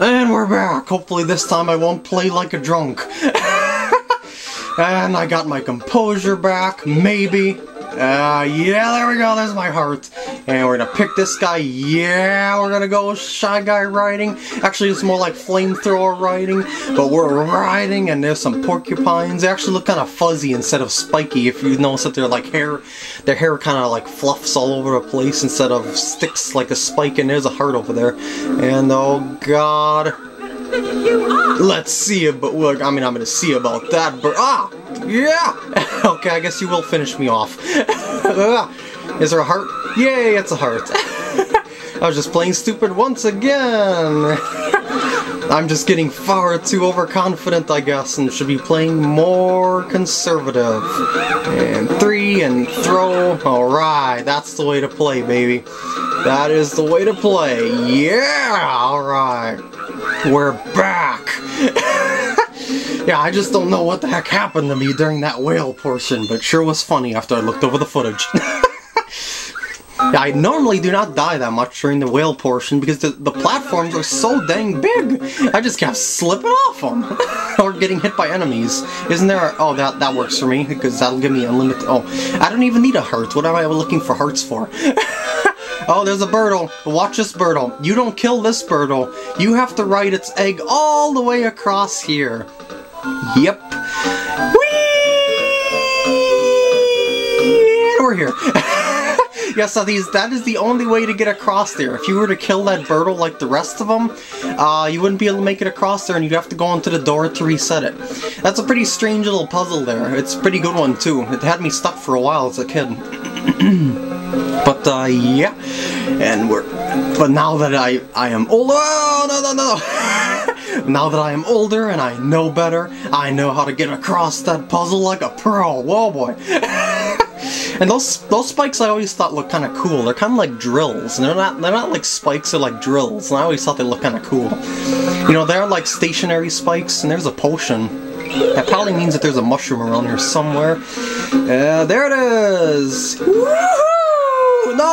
And we're back! Hopefully this time I won't play like a drunk. And I got my composure back, maybe. Yeah, there we go, there's my heart. And we're gonna pick this guy, yeah, we're gonna go Shy Guy riding. Actually, it's more like flamethrower riding, but we're riding and there's some porcupines. They actually look kind of fuzzy instead of spiky, if you notice that they're like hair. Their hair kind of like fluffs all over the place instead of sticks like a spike, and there's a heart over there. And oh god. Let's see about, well, I mean, I'm gonna see about that, but, ah! Yeah! Okay, I guess you will finish me off. Is there a heart? Yay, it's a heart. I was just playing stupid once again. I'm just getting far too overconfident, I guess, and should be playing more conservative. And three, and throw. Alright, that's the way to play, baby. That is the way to play. Yeah! Alright. We're back! Yeah, I just don't know what the heck happened to me during that whale portion, but it sure was funny after I looked over the footage. Yeah, I normally do not die that much during the whale portion because the platforms are so dang big! I just kept slipping off them! Or getting hit by enemies. Isn't there a, oh, that works for me, because that'll give me unlimited... Oh, I don't even need a heart. What am I looking for hearts for? Oh, there's a Birdo. Watch this Birdo. You don't kill this Birdo. You have to ride its egg all the way across here. Yep. Whee! We're here. Yeah, so that is the only way to get across there. If you were to kill that Birdo like the rest of them, you wouldn't be able to make it across there, and you'd have to go into the door to reset it. That's a pretty strange little puzzle there. It's a pretty good one, too. It had me stuck for a while as a kid. But, yeah, and we're, but now that I am older, oh, no, now that I am older and I know better, I know how to get across that puzzle like a pro, whoa boy. And those spikes I always thought looked kind of cool. They're kind of like drills, and they're not like spikes, they're like drills, and I always thought they looked kind of cool. You know, they're like stationary spikes, and there's a potion. That probably means that there's a mushroom around here somewhere. There it is! Woohoo!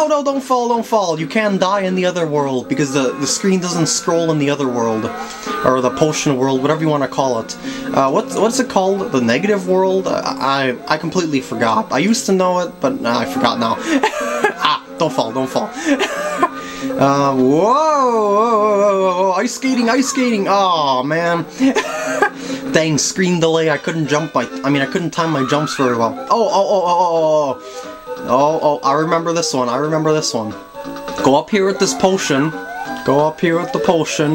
No, don't fall. You can die in the other world, because the screen doesn't scroll in the other world. Or the potion world, whatever you want to call it. What's it called? The negative world? I completely forgot. I used to know it, but I forgot now. Ah, don't fall. Whoa, ice skating. Oh man. Dang, screen delay. I couldn't jump my, I mean, I couldn't time my jumps very well. Oh, I remember this one. Go up here with the potion,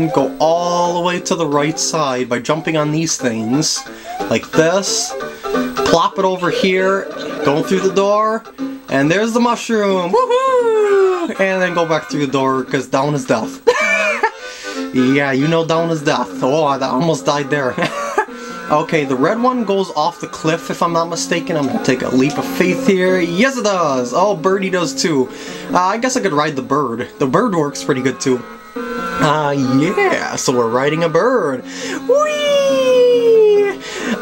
go all the way to the right side by jumping on these things, like this, plop it over here, go through the door, and there's the mushroom, woohoo! And then go back through the door, because down is death. Yeah, you know down is death. Oh, I almost died there. Okay, the red one goes off the cliff, if I'm not mistaken. I'm gonna take a leap of faith here. Yes, it does! Oh, Birdie does too. I guess I could ride the bird. The bird works pretty good too. Yeah, so we're riding a bird. Whee!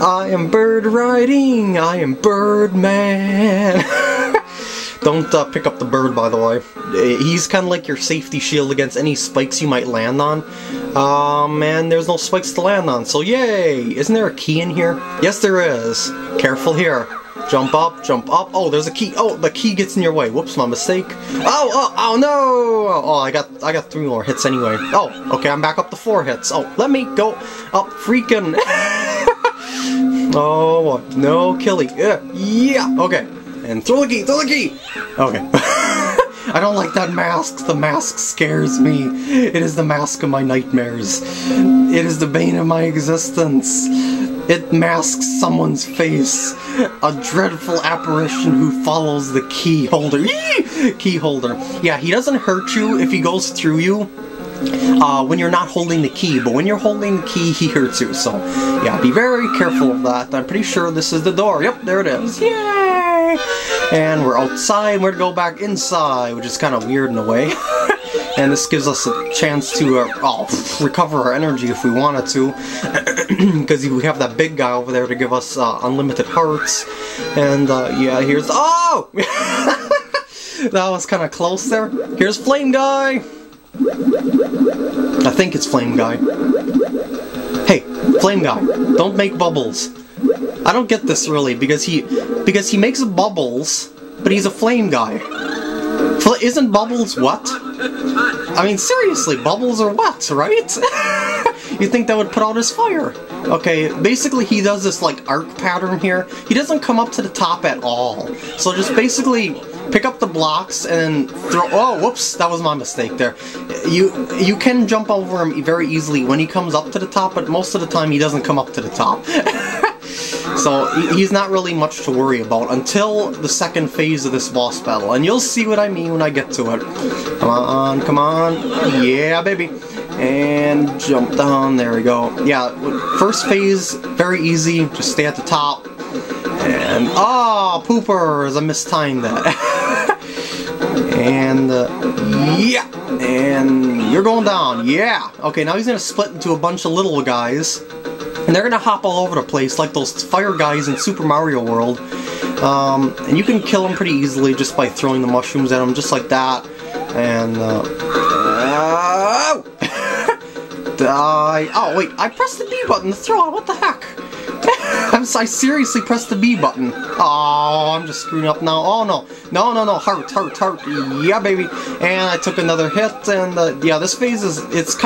I am bird riding. I am Birdman. Don't pick up the bird, by the way. He's kind of like your safety shield against any spikes you might land on. And there's no spikes to land on, so yay! Isn't there a key in here? Yes, there is. Careful here. Jump up. Oh, there's a key. Oh, the key gets in your way. Whoops, my mistake. Oh no! Oh, I got 3 more hits anyway. Oh, okay, I'm back up to 4 hits. Oh, let me go up freaking. Oh, no killing. Yeah, okay. And throw the key! Okay. I don't like that mask. The mask scares me. It is the mask of my nightmares. It is the bane of my existence. It masks someone's face. A dreadful apparition who follows the key holder. Eee! Key holder. Yeah, he doesn't hurt you if he goes through you. When you're not holding the key, but when you're holding the key, he hurts you. So, yeah, be very careful of that. I'm pretty sure this is the door. Yep, there it is. Yay! And we're outside. We're gonna go back inside, which is kind of weird in a way. And this gives us a chance to recover our energy if we wanted to, because we have that big guy over there to give us unlimited hearts. And yeah, here's oh, that was kind of close there. Here's Flame Guy. I think it's Flame Guy. Hey, Flame Guy, don't make bubbles. I don't get this really, because he makes bubbles, but he's a Flame Guy. Isn't bubbles what? I mean, seriously, bubbles are what, right? You'd think that would put out his fire. Okay, basically he does this, like, arc pattern here. He doesn't come up to the top at all. So just basically pick up the blocks and throw... Oh, whoops, that was my mistake there. You can jump over him very easily when he comes up to the top, but most of the time he doesn't come up to the top. So he's not really much to worry about until the second phase of this boss battle, and you'll see what I mean when I get to it. Come on, come on. Yeah, baby. And jump down. There we go. Yeah, first phase, very easy. Just stay at the top. And, oh, poopers, I mistimed that. And, yeah. And you're going down. Yeah. Okay, now he's going to split into a bunch of little guys. And they're gonna hop all over the place like those fire guys in Super Mario World. And you can kill them pretty easily just by throwing the mushrooms at them, just like that. And, die. Oh, wait, I pressed the B button to throw it. What the heck? I seriously pressed the B button. Oh, I'm just screwing up now. Oh, no. No, no, no. Heart, heart, heart. Yeah, baby. And I took another hit. And, yeah, this phase is, it's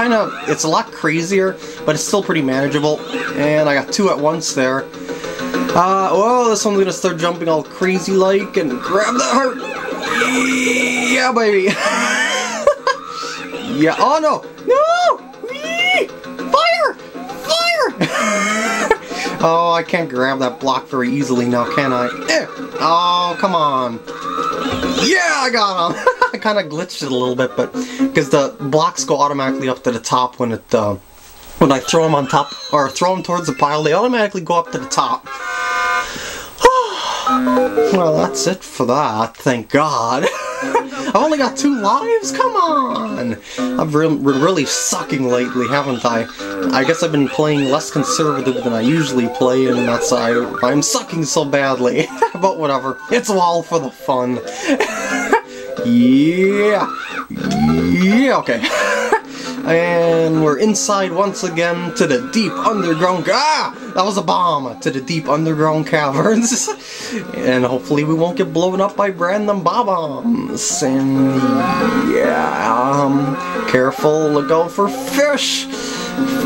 a lot crazier, but it's still pretty manageable. And I got two at once there. Oh, this one's going to start jumping all crazy-like and grab that heart. Yeah, baby. Yeah. Oh, no. No. Whee! Fire. Fire. Oh, I can't grab that block very easily now, can I? Eh. Oh, come on. Yeah, I got him. I kind of glitched it a little bit, but because the blocks go automatically up to the top when it when I throw them on top or throw them towards the pile, they automatically go up to the top. Well, that's it for that. Thank God. I've only got 2 lives? Come on! I've really sucking lately, haven't I? I guess I've been playing less conservative than I usually play, and that's why I'm sucking so badly. But whatever. It's all for the fun. Yeah! Yeah, okay. And we're inside once again to the deep underground... Ah! That was a bomb! To the deep underground caverns. And hopefully we won't get blown up by random Bob-ombs. And... yeah... careful, look out for fish!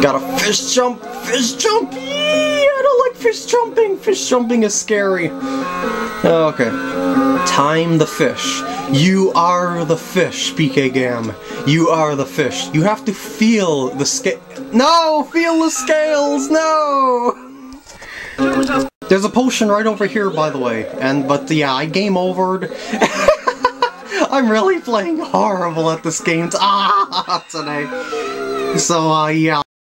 Got a fish jump! Fish jump! Yeah, I don't like fish jumping! Fish jumping is scary. Okay. Time the fish. You are the fish, PkGam. You are the fish. You have to feel the scale. No! Feel the scales! No! There's a potion right over here, by the way. And, but yeah, I game overed. I'm really playing horrible at this game today. So, yeah.